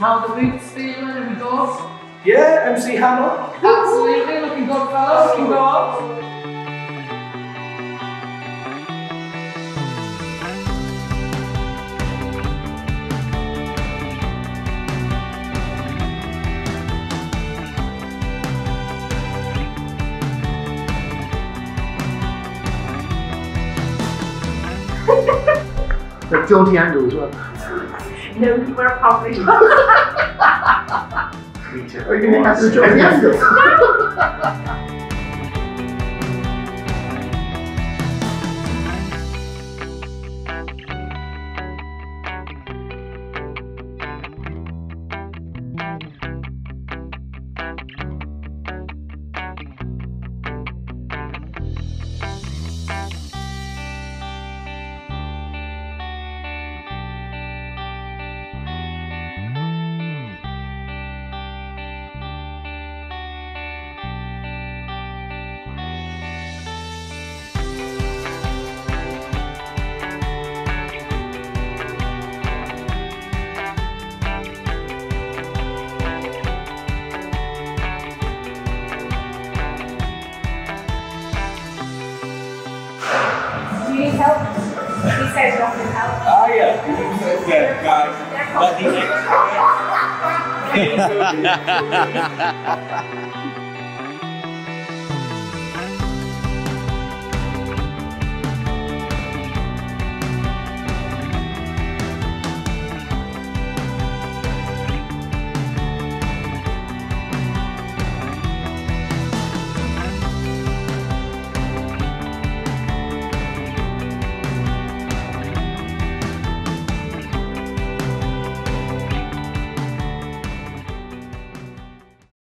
How the boots feeling? Have we got? Yeah, MC Hammer. Absolutely, looking good, fellas. Looking good. The dirty angle as well. No, we're a public. Me too. Are you going to have the dirty angle? Oh yeah, okay, guys, but the next